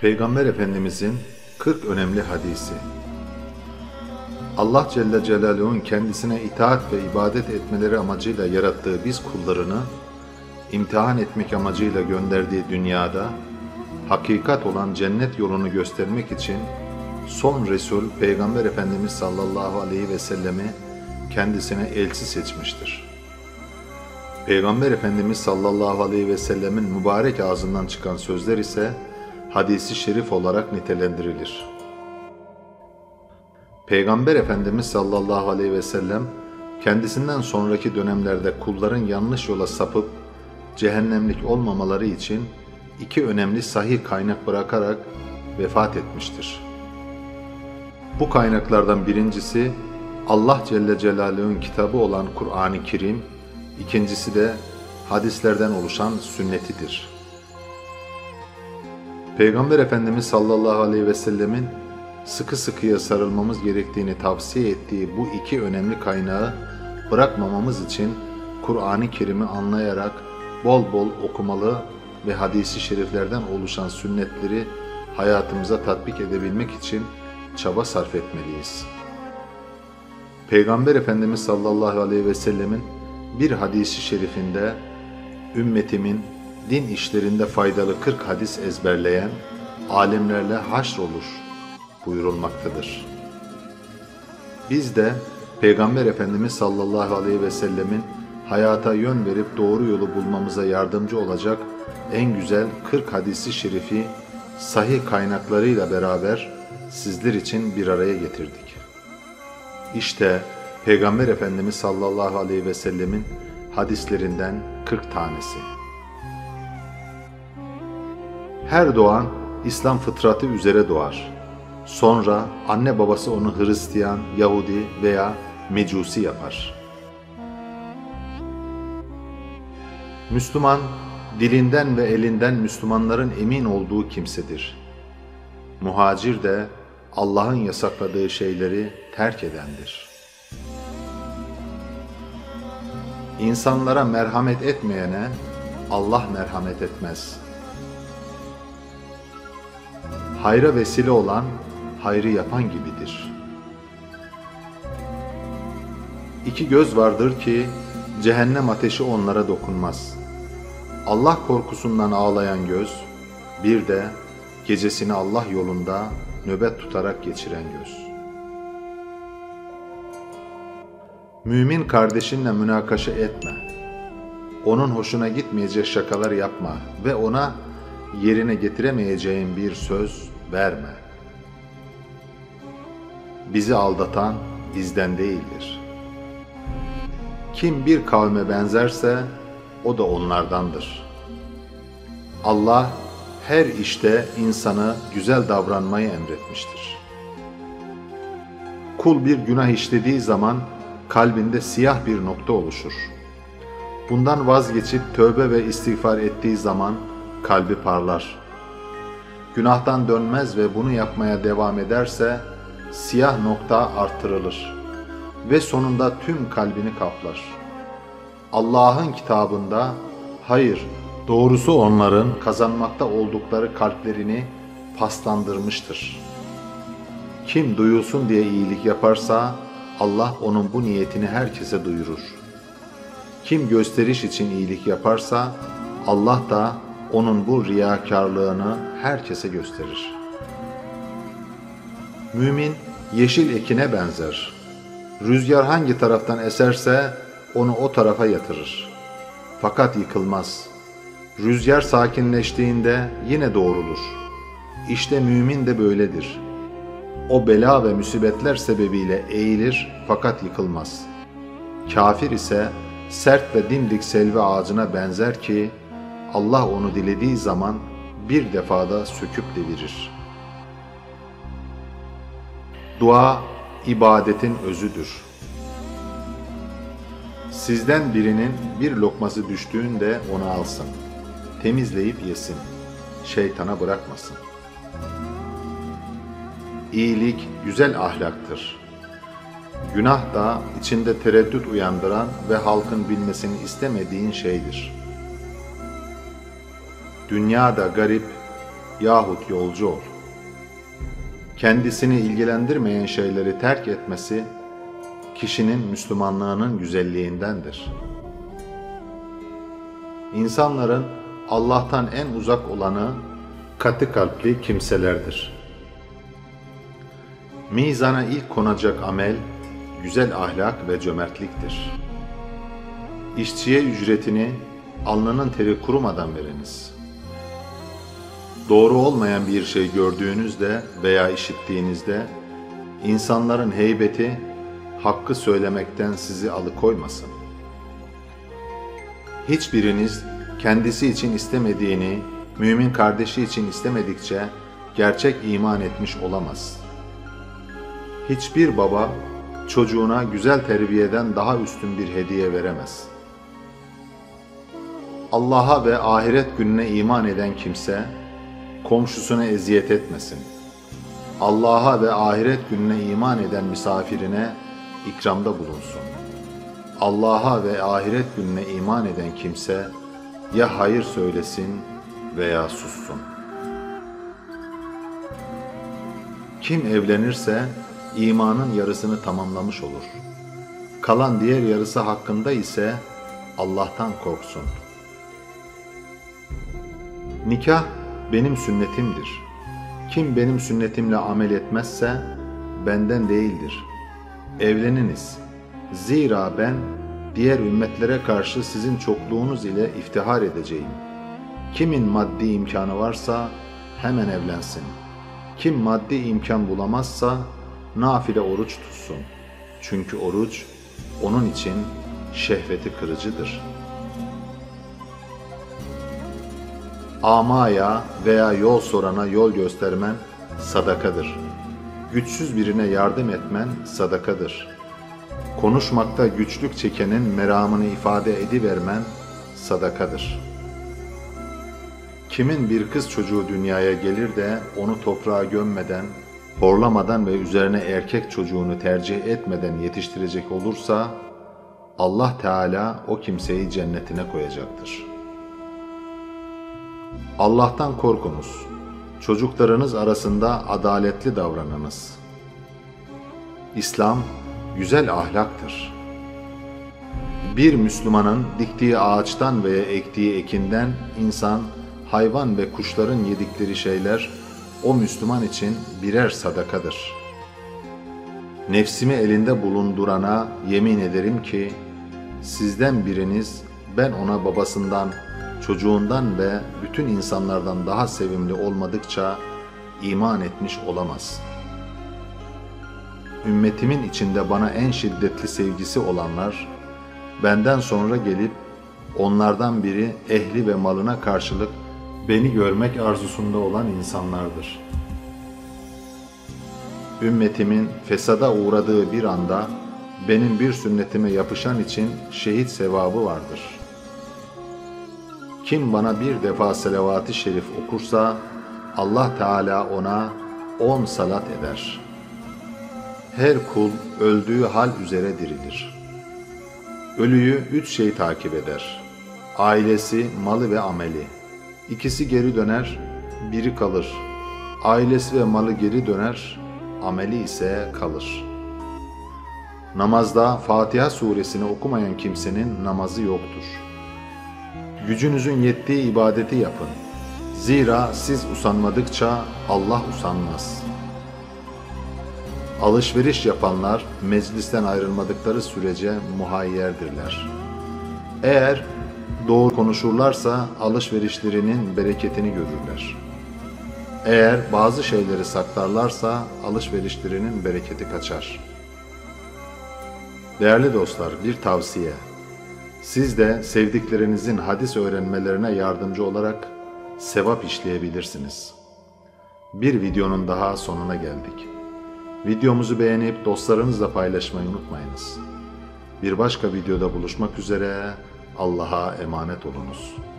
Peygamber Efendimizin 40 önemli hadisi. Allah Celle Celaluhu'nun kendisine itaat ve ibadet etmeleri amacıyla yarattığı biz kullarını, imtihan etmek amacıyla gönderdiği dünyada, hakikat olan cennet yolunu göstermek için, son Resul Peygamber Efendimiz sallallahu aleyhi ve sellemi kendisine elçi seçmiştir. Peygamber Efendimiz sallallahu aleyhi ve sellemin mübarek ağzından çıkan sözler ise hadisi şerif olarak nitelendirilir. Peygamber Efendimiz sallallahu aleyhi ve sellem kendisinden sonraki dönemlerde kulların yanlış yola sapıp cehennemlik olmamaları için iki önemli sahih kaynak bırakarak vefat etmiştir. Bu kaynaklardan birincisi Allah Celle Celaluhu'nun kitabı olan Kur'an-ı Kerim, ikincisi de hadislerden oluşan sünnetidir. Peygamber Efendimiz sallallahu aleyhi ve sellemin sıkı sıkıya sarılmamız gerektiğini tavsiye ettiği bu iki önemli kaynağı bırakmamamız için Kur'an-ı Kerim'i anlayarak bol bol okumalı ve hadisi şeriflerden oluşan sünnetleri hayatımıza tatbik edebilmek için çaba sarf etmeliyiz. Peygamber Efendimiz sallallahu aleyhi ve sellemin bir hadisi şerifinde ümmetimin din işlerinde faydalı 40 hadis ezberleyen alimlerle haşr olur buyurulmaktadır. Biz de Peygamber Efendimiz sallallahu aleyhi ve sellemin hayata yön verip doğru yolu bulmamıza yardımcı olacak en güzel 40 hadisi şerifi sahih kaynaklarıyla beraber sizler için bir araya getirdik. İşte Peygamber Efendimiz sallallahu aleyhi ve sellemin hadislerinden 40 tanesi. Her doğan İslam fıtratı üzere doğar. Sonra anne babası onu Hristiyan, Yahudi veya Mecusi yapar. Müslüman, dilinden ve elinden Müslümanların emin olduğu kimsedir. Muhacir de Allah'ın yasakladığı şeyleri terk edendir. İnsanlara merhamet etmeyene Allah merhamet etmez. Hayra vesile olan, hayrı yapan gibidir. İki göz vardır ki cehennem ateşi onlara dokunmaz. Allah korkusundan ağlayan göz, bir de gecesini Allah yolunda nöbet tutarak geçiren göz. Mümin kardeşinle münakaşa etme. Onun hoşuna gitmeyecek şakalar yapma ve ona yerine getiremeyeceğin bir söz verme. Bizi aldatan bizden değildir. Kim bir kavme benzerse o da onlardandır. Allah her işte insana güzel davranmayı emretmiştir. Kul bir günah işlediği zaman kalbinde siyah bir nokta oluşur. Bundan vazgeçip tövbe ve istiğfar ettiği zaman kalbi parlar. Günahtan dönmez ve bunu yapmaya devam ederse siyah nokta artırılır ve sonunda tüm kalbini kaplar. Allah'ın kitabında hayır, doğrusu onların kazanmakta oldukları kalplerini paslandırmıştır. Kim duyulsun diye iyilik yaparsa Allah onun bu niyetini herkese duyurur. Kim gösteriş için iyilik yaparsa Allah da onun bu riyakarlığını herkese gösterir. Mümin yeşil ekine benzer. Rüzgar hangi taraftan eserse onu o tarafa yatırır. Fakat yıkılmaz. Rüzgar sakinleştiğinde yine doğrulur. İşte mümin de böyledir. O bela ve musibetler sebebiyle eğilir fakat yıkılmaz. Kafir ise sert ve dimdik selvi ağacına benzer ki Allah onu dilediği zaman bir defada söküp devirir. Dua, ibadetin özüdür. Sizden birinin bir lokması düştüğünde onu alsın, temizleyip yesin, şeytana bırakmasın. İyilik güzel ahlaktır. Günah da içinde tereddüt uyandıran ve halkın bilmesini istemediğin şeydir. Dünya da garip, yahut yolcu ol. Kendisini ilgilendirmeyen şeyleri terk etmesi, kişinin Müslümanlığının güzelliğindendir. İnsanların Allah'tan en uzak olanı katı kalpli kimselerdir. Mizana ilk konacak amel, güzel ahlak ve cömertliktir. İşçiye ücretini alnının teri kurumadan veriniz. Doğru olmayan bir şey gördüğünüzde veya işittiğinizde, insanların heybeti, hakkı söylemekten sizi alıkoymasın. Hiçbiriniz kendisi için istemediğini, mümin kardeşi için istemedikçe gerçek iman etmiş olamaz. Hiçbir baba, çocuğuna güzel terbiyeden daha üstün bir hediye veremez. Allah'a ve ahiret gününe iman eden kimse, komşusuna eziyet etmesin. Allah'a ve ahiret gününe iman eden misafirine ikramda bulunsun. Allah'a ve ahiret gününe iman eden kimse, ya hayır söylesin veya sussun. Kim evlenirse, imanın yarısını tamamlamış olur. Kalan diğer yarısı hakkında ise Allah'tan korksun. Nikah benim sünnetimdir. Kim benim sünnetimle amel etmezse benden değildir. Evleniniz. Zira ben diğer ümmetlere karşı sizin çokluğunuz ile iftihar edeceğim. Kimin maddi imkanı varsa hemen evlensin. Kim maddi imkan bulamazsa nafile oruç tutsun. Çünkü oruç onun için şehveti kırıcıdır. Amaya veya yol sorana yol göstermen sadakadır. Güçsüz birine yardım etmen sadakadır. Konuşmakta güçlük çekenin meramını ifade edivermen sadakadır. Kimin bir kız çocuğu dünyaya gelir de onu toprağa gömmeden, horlamadan ve üzerine erkek çocuğunu tercih etmeden yetiştirecek olursa, Allah Teala o kimseyi cennetine koyacaktır. Allah'tan korkunuz. Çocuklarınız arasında adaletli davranınız. İslam, güzel ahlaktır. Bir Müslümanın diktiği ağaçtan veya ektiği ekinden insan, hayvan ve kuşların yedikleri şeyler, o Müslüman için birer sadakadır. Nefsimi elinde bulundurana yemin ederim ki, sizden biriniz ben ona babasından, çocuğundan ve bütün insanlardan daha sevimli olmadıkça iman etmiş olamaz. Ümmetimin içinde bana en şiddetli sevgisi olanlar, benden sonra gelip onlardan biri ehli ve malına karşılık beni görmek arzusunda olan insanlardır. Ümmetimin fesada uğradığı bir anda benim bir sünnetime yapışan için şehit sevabı vardır. Kim bana bir defa salavat-ı şerif okursa Allah Teala ona 10 salat eder. Her kul öldüğü hal üzere dirilir. Ölüyü 3 şey takip eder. Ailesi, malı ve ameli. İkisi geri döner, biri kalır. Ailesi ve malı geri döner, ameli ise kalır. Namazda Fatiha suresini okumayan kimsenin namazı yoktur. Gücünüzün yettiği ibadeti yapın. Zira siz usanmadıkça Allah usanmaz. Alışveriş yapanlar meclisten ayrılmadıkları sürece muhayyerdirler. Eğer doğru konuşurlarsa alışverişlerinin bereketini görürler. Eğer bazı şeyleri saklarlarsa alışverişlerinin bereketi kaçar. Değerli dostlar, bir tavsiye. Siz de sevdiklerinizin hadis öğrenmelerine yardımcı olarak sevap işleyebilirsiniz. Bir videonun daha sonuna geldik. Videomuzu beğenip dostlarınızla paylaşmayı unutmayınız. Bir başka videoda buluşmak üzere. Allah'a emanet olunuz.